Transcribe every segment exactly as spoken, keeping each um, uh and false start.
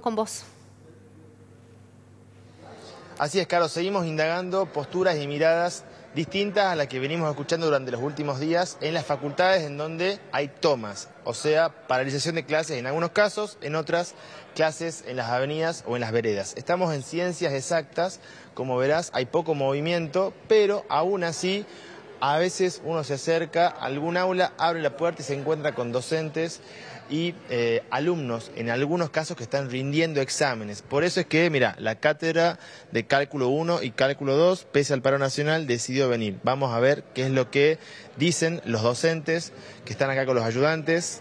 Con vos. Así es, Caro, seguimos indagando posturas y miradas distintas a las que venimos escuchando durante los últimos días en las facultades en donde hay tomas, o sea, paralización de clases en algunos casos, en otras clases en las avenidas o en las veredas. Estamos en Ciencias Exactas, como verás hay poco movimiento, pero aún así a veces uno se acerca a algún aula, abre la puerta y se encuentra con docentes y eh, alumnos, en algunos casos que están rindiendo exámenes. Por eso es que, mira, la cátedra de Cálculo uno y Cálculo dos, pese al paro nacional, decidió venir. Vamos a ver qué es lo que dicen los docentes que están acá con los ayudantes,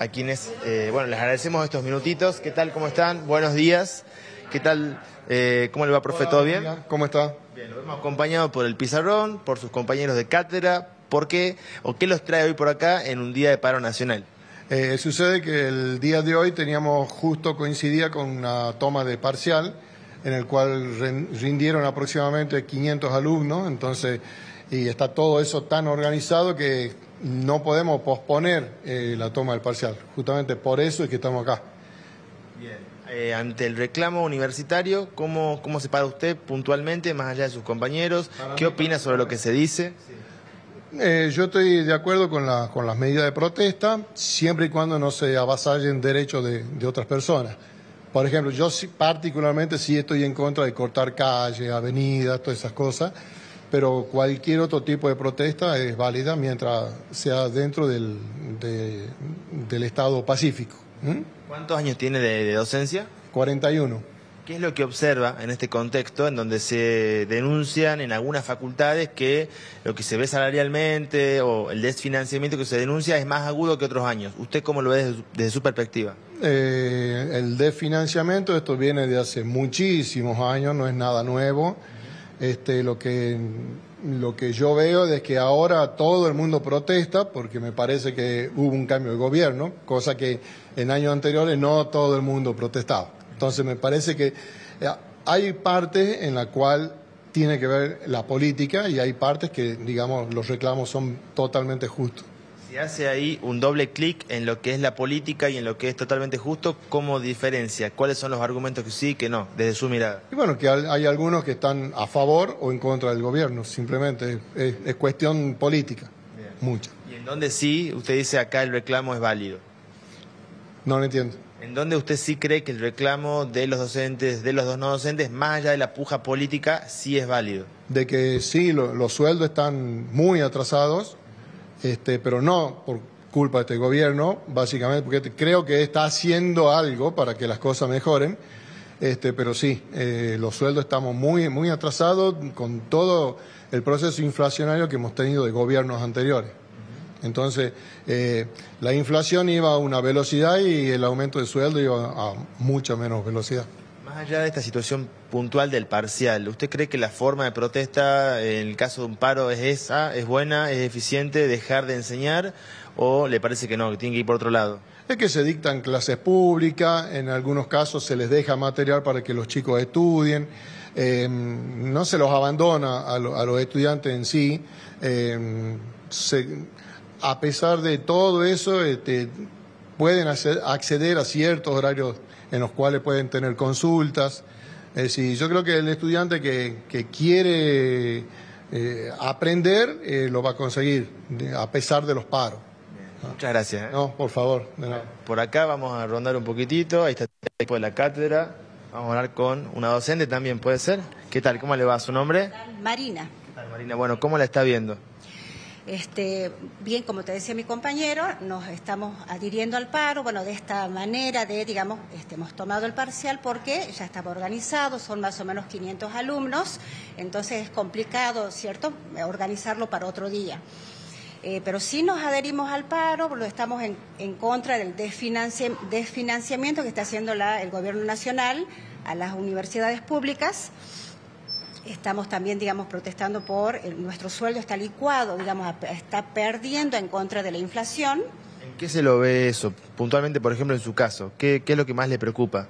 a quienes, eh, bueno, les agradecemos estos minutitos. ¿Qué tal? ¿Cómo están? Buenos días. ¿Qué tal? Eh, ¿Cómo le va, profe? Hola, ¿todo bien? ¿Cómo está? Bien, lo hemos acompañado por el pizarrón, por sus compañeros de cátedra. ¿Por qué o qué los trae hoy por acá en un día de paro nacional? Eh, sucede que el día de hoy teníamos justo coincidía con una toma de parcial en el cual rindieron aproximadamente quinientos alumnos, entonces, y está todo eso tan organizado que no podemos posponer eh, la toma del parcial. Justamente por eso es que estamos acá. Bien. Eh, ante el reclamo universitario, ¿cómo, ¿cómo se para usted puntualmente, más allá de sus compañeros? ¿Qué opina sobre lo que se dice? Eh, yo estoy de acuerdo con, la, con las medidas de protesta, siempre y cuando no se avasallen derechos de, de otras personas. Por ejemplo, yo particularmente sí estoy en contra de cortar calles, avenidas, todas esas cosas, pero cualquier otro tipo de protesta es válida mientras sea dentro del, de, del Estado pacífico. ¿Cuántos años tiene de, de docencia? cuarenta y uno. ¿Qué es lo que observa en este contexto en donde se denuncian en algunas facultades que lo que se ve salarialmente o el desfinanciamiento que se denuncia es más agudo que otros años? ¿Usted cómo lo ve desde, desde su perspectiva? Eh, el desfinanciamiento, esto viene de hace muchísimos años, no es nada nuevo. Este, lo que, lo que yo veo es que ahora todo el mundo protesta porque me parece que hubo un cambio de gobierno, cosa que en años anteriores no todo el mundo protestaba. Entonces me parece que hay partes en la cual tiene que ver la política y hay partes que, digamos, los reclamos son totalmente justos. Se hace ahí un doble clic en lo que es la política y en lo que es totalmente justo. ¿Cómo diferencia? ¿Cuáles son los argumentos que sí y que no, desde su mirada? Y bueno, que hay algunos que están a favor o en contra del gobierno, simplemente. Es, es cuestión política, mucha. ¿Y en dónde sí usted dice acá el reclamo es válido? No lo entiendo. ¿En dónde usted sí cree que el reclamo de los docentes, de los no docentes, más allá de la puja política, sí es válido? De que sí, lo, los sueldos están muy atrasados. Este, pero no por culpa de este gobierno, básicamente, porque creo que está haciendo algo para que las cosas mejoren, este, pero sí, eh, los sueldos estamos muy, muy atrasados con todo el proceso inflacionario que hemos tenido de gobiernos anteriores. Entonces, eh, la inflación iba a una velocidad y el aumento de sueldo iba a mucha menos velocidad. Más allá de esta situación puntual del parcial, ¿usted cree que la forma de protesta en el caso de un paro es esa, es buena, es eficiente, dejar de enseñar o le parece que no, que tiene que ir por otro lado? Es que se dictan clases públicas, en algunos casos se les deja material para que los chicos estudien, eh, no se los abandona a, lo, a los estudiantes en sí, eh, se, a pesar de todo eso este, pueden hacer, acceder a ciertos horarios en los cuales pueden tener consultas. Es decir, yo creo que el estudiante que, que quiere eh, aprender eh, lo va a conseguir, a pesar de los paros. Bien, muchas gracias. ¿eh? No, por favor. De nada. Por acá vamos a rondar un poquitito. Ahí está el equipo de la cátedra. Vamos a hablar con una docente también, ¿puede ser? ¿Qué tal? ¿Cómo le va? ¿Su nombre? Marina. ¿Qué tal, Marina? Bueno, ¿cómo la está viendo? Este, bien, como te decía mi compañero, nos estamos adhiriendo al paro, bueno, de esta manera de, digamos, este, hemos tomado el parcial porque ya estaba organizado, son más o menos quinientos alumnos, entonces es complicado, ¿cierto?, organizarlo para otro día. Eh, pero sí nos adherimos al paro, lo estamos en, en contra del desfinanci desfinanciamiento que está haciendo la, el Gobierno Nacional a las universidades públicas. Estamos también, digamos, protestando por el, nuestro sueldo está licuado, digamos, está perdiendo en contra de la inflación. ¿En qué se lo ve eso? Puntualmente, por ejemplo, en su caso, ¿qué, qué es lo que más le preocupa?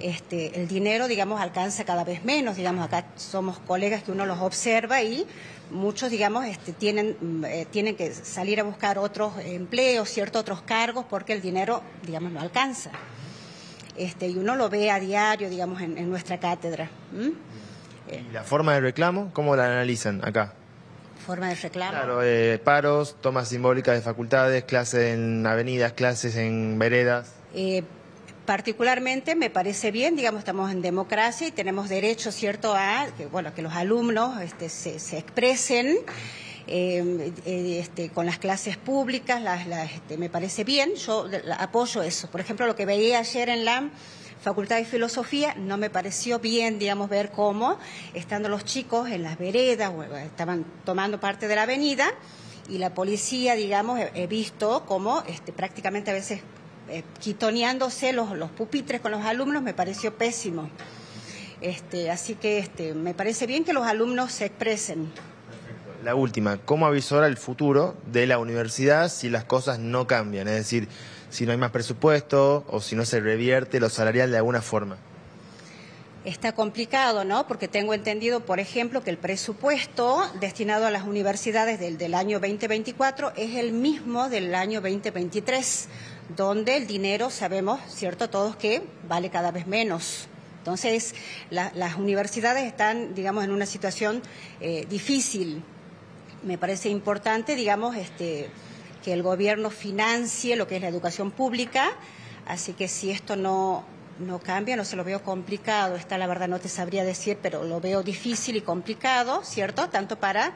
Este, el dinero, digamos, alcanza cada vez menos, digamos, acá somos colegas que uno los observa y muchos, digamos, este, tienen, eh, tienen que salir a buscar otros empleos, cierto, otros cargos, porque el dinero, digamos, no alcanza. este, y uno lo ve a diario, digamos, en, en nuestra cátedra. ¿Mm? ¿Y la forma de reclamo? ¿Cómo la analizan acá? Forma de reclamo. Claro, eh, paros, tomas simbólicas de facultades, clases en avenidas, clases en veredas. Eh, particularmente me parece bien, digamos, estamos en democracia y tenemos derecho, ¿cierto?, a que, bueno, que los alumnos este, se, se expresen eh, este, con las clases públicas, las, las, este, me parece bien, yo apoyo eso. Por ejemplo, lo que veía ayer en la Facultad de Filosofía, no me pareció bien, digamos, ver cómo, estando los chicos en las veredas, estaban tomando parte de la avenida, y la policía, digamos, he visto cómo este, prácticamente a veces eh, quitoneándose los, los pupitres con los alumnos, me pareció pésimo. Este, así que este, me parece bien que los alumnos se expresen. La última, ¿cómo avisora el futuro de la universidad si las cosas no cambian? Es decir, si no hay más presupuesto o si no se revierte lo salarial de alguna forma. Está complicado, ¿no? Porque tengo entendido, por ejemplo, que el presupuesto destinado a las universidades del, del año veinte veinticuatro es el mismo del año veinte veintitrés, donde el dinero, sabemos, ¿cierto?, todos que vale cada vez menos. Entonces, la, las universidades están, digamos, en una situación eh, difícil. Me parece importante, digamos, este... que el gobierno financie lo que es la educación pública, así que si esto no, no cambia, no se lo veo complicado, esta la verdad no te sabría decir, pero lo veo difícil y complicado, ¿cierto?, tanto para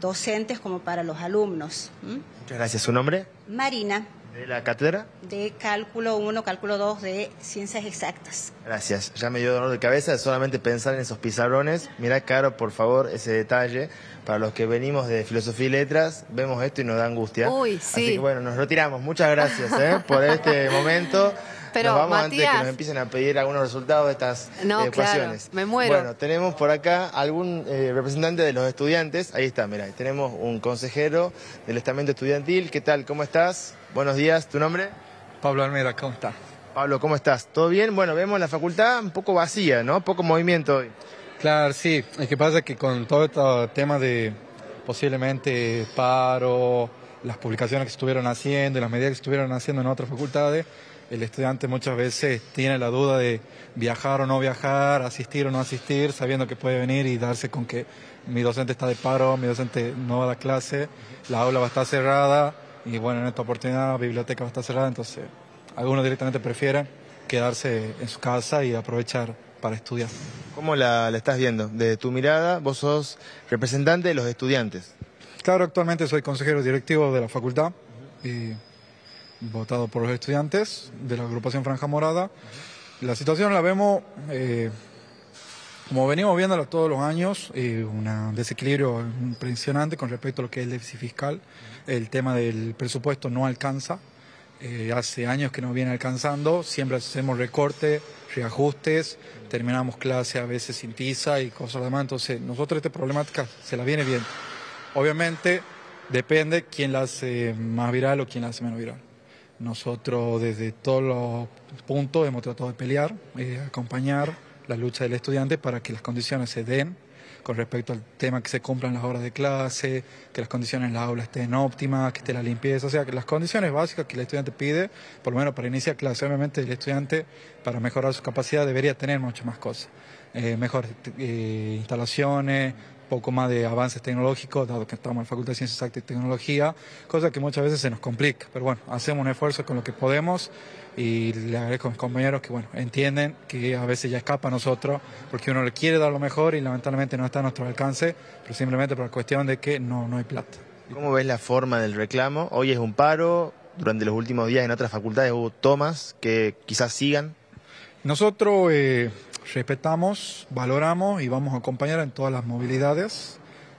docentes como para los alumnos. ¿Mm? Muchas gracias. ¿Su nombre? Marina. ¿De la cátedra? De Cálculo uno, Cálculo dos de Ciencias Exactas. Gracias. Ya me dio dolor de cabeza de solamente pensar en esos pizarrones. Mirá, Caro, por favor, ese detalle. Para los que venimos de Filosofía y Letras, vemos esto y nos da angustia. Uy, sí. Así que bueno, nos retiramos. Muchas gracias ¿eh? por este momento. Pero, nos vamos, Matías, antes que nos empiecen a pedir algunos resultados de estas no, ecuaciones. Claro, me muero. Bueno, tenemos por acá algún eh, representante de los estudiantes. Ahí está, mirá, tenemos un consejero del estamento estudiantil. ¿Qué tal? ¿Cómo estás? Buenos días. ¿Tu nombre? Pablo Almeida, ¿cómo estás? Pablo, ¿cómo estás? ¿Todo bien? Bueno, vemos la facultad un poco vacía, ¿no? Poco movimiento hoy. Claro, sí. Lo que pasa es que con todo este tema de posiblemente paro, las publicaciones que estuvieron haciendo y las medidas que estuvieron haciendo en otras facultades, el estudiante muchas veces tiene la duda de viajar o no viajar, asistir o no asistir, sabiendo que puede venir y darse con que mi docente está de paro, mi docente no va a dar clase, la aula va a estar cerrada y bueno, en esta oportunidad la biblioteca va a estar cerrada, entonces algunos directamente prefieren quedarse en su casa y aprovechar para estudiar. ¿Cómo la, la estás viendo? Desde tu mirada, vos sos representante de los estudiantes. Claro, actualmente soy consejero directivo de la facultad y votado por los estudiantes de la agrupación Franja Morada. La situación la vemos, eh, como venimos viéndola todos los años, eh, un desequilibrio impresionante con respecto a lo que es el déficit fiscal. El tema del presupuesto no alcanza, eh, hace años que no viene alcanzando, siempre hacemos recortes, reajustes, terminamos clase a veces sin tiza y cosas demás, entonces nosotros esta problemática se la viene viendo. Obviamente depende quién la hace más viral o quién la hace menos viral. Nosotros desde todos los puntos hemos tratado de pelear, eh, acompañar la lucha del estudiante para que las condiciones se den con respecto al tema, que se cumplan las horas de clase, que las condiciones en la aula estén óptimas, que esté la limpieza, o sea, que las condiciones básicas que el estudiante pide, por lo menos para iniciar clase. Obviamente el estudiante, para mejorar su capacidad, debería tener muchas más cosas, eh, mejores eh, instalaciones, poco más de avances tecnológicos, dado que estamos en la Facultad de Ciencias Exactas y Tecnología, cosa que muchas veces se nos complica, pero bueno, hacemos un esfuerzo con lo que podemos y le agradezco a mis compañeros que, bueno, entienden que a veces ya escapa a nosotros, porque uno le quiere dar lo mejor y lamentablemente no está a nuestro alcance, pero simplemente por la cuestión de que no, no hay plata. ¿Cómo ves la forma del reclamo? Hoy es un paro, durante los últimos días en otras facultades hubo tomas que quizás sigan. Nosotros... Eh... respetamos, valoramos y vamos a acompañar en todas las movilidades.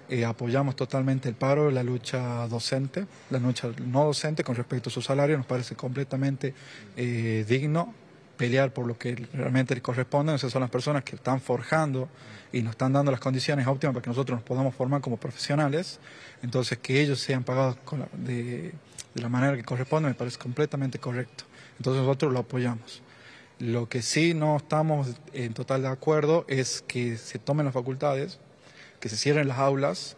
Eh, apoyamos totalmente el paro, la lucha docente, la lucha no docente con respecto a su salario. Nos parece completamente eh, digno pelear por lo que realmente le corresponde. Esas son las personas que están forjando y nos están dando las condiciones óptimas para que nosotros nos podamos formar como profesionales. Entonces, que ellos sean pagados con la, de, de la manera que corresponde me parece completamente correcto. Entonces, nosotros lo apoyamos. Lo que sí no estamos en total de acuerdo es que se tomen las facultades, que se cierren las aulas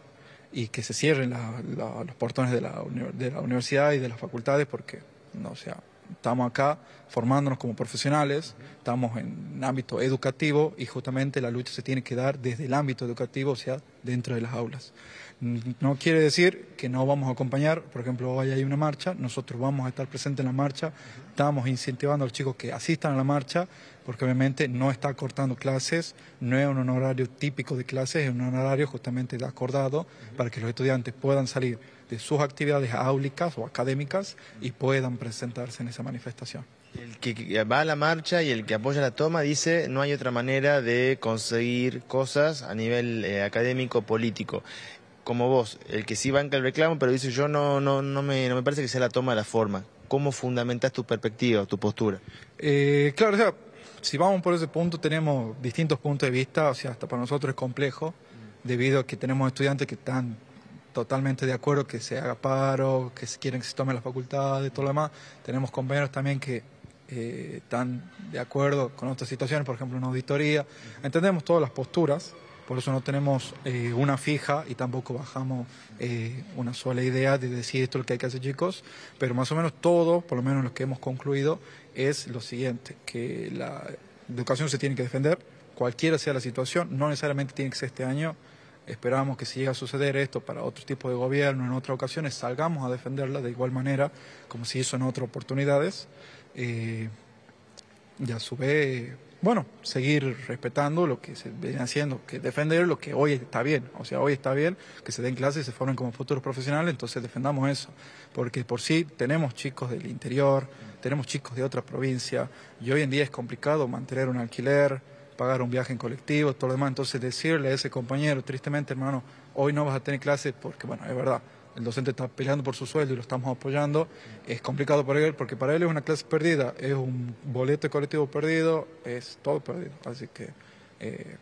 y que se cierren la, la, los portones de la, de la universidad y de las facultades, porque no, o sea, estamos acá formándonos como profesionales, estamos en ámbito educativo y justamente la lucha se tiene que dar desde el ámbito educativo, o sea, dentro de las aulas. No quiere decir que no vamos a acompañar, por ejemplo, hoy hay una marcha, nosotros vamos a estar presentes en la marcha, estamos incentivando a los chicos que asistan a la marcha, porque obviamente no está cortando clases, no es un horario típico de clases, es un horario justamente acordado para que los estudiantes puedan salir de sus actividades áulicas o académicas y puedan presentarse en esa manifestación. El que va a la marcha y el que apoya la toma dice no hay otra manera de conseguir cosas a nivel eh, académico, político. Como vos, el que sí banca el reclamo, pero dice yo no, no, no, me, no me parece que sea la toma de la forma. ¿Cómo fundamentas tu perspectiva, tu postura? Eh, claro, o sea, si vamos por ese punto tenemos distintos puntos de vista, o sea, hasta para nosotros es complejo, debido a que tenemos estudiantes que están totalmente de acuerdo que se haga paro, que quieren que se tome la facultad, de todo lo demás. Tenemos compañeros también que eh, están de acuerdo con otras situaciones, por ejemplo, una auditoría. Entendemos todas las posturas. Por eso no tenemos eh, una fija y tampoco bajamos eh, una sola idea de decir esto es lo que hay que hacer, chicos. Pero más o menos todo, por lo menos lo que hemos concluido, es lo siguiente, que la educación se tiene que defender, cualquiera sea la situación, no necesariamente tiene que ser este año. Esperamos que si llega a suceder esto para otro tipo de gobierno, en otras ocasiones, salgamos a defenderla de igual manera, como se hizo en otras oportunidades. Eh, y a su vez... bueno, seguir respetando lo que se viene haciendo, que defender lo que hoy está bien. O sea, hoy está bien que se den clases y se formen como futuros profesionales, entonces defendamos eso. Porque por sí tenemos chicos del interior, tenemos chicos de otra provincia, y hoy en día es complicado mantener un alquiler, pagar un viaje en colectivo, todo lo demás. Entonces decirle a ese compañero, tristemente hermano, hoy no vas a tener clases porque, bueno, es verdad, el docente está peleando por su sueldo y lo estamos apoyando, es complicado para él, porque para él es una clase perdida, es un boleto colectivo perdido, es todo perdido. Así que eh,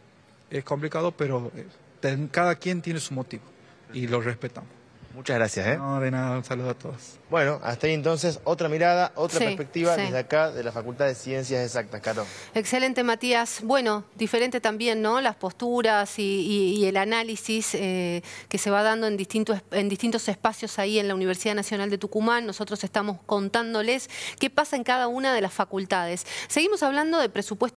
es complicado, pero eh, cada quien tiene su motivo y lo respetamos. Muchas gracias, ¿eh? No, de nada, un saludo a todos. Bueno, hasta ahí entonces, otra mirada, otra sí, perspectiva sí. desde acá, de la Facultad de Ciencias Exactas, Caro. Excelente, Matías. Bueno, diferente también, ¿no? Las posturas y, y, y el análisis eh, que se va dando en distintos, en distintos espacios ahí en la Universidad Nacional de Tucumán. Nosotros estamos contándoles qué pasa en cada una de las facultades. Seguimos hablando de presupuesto.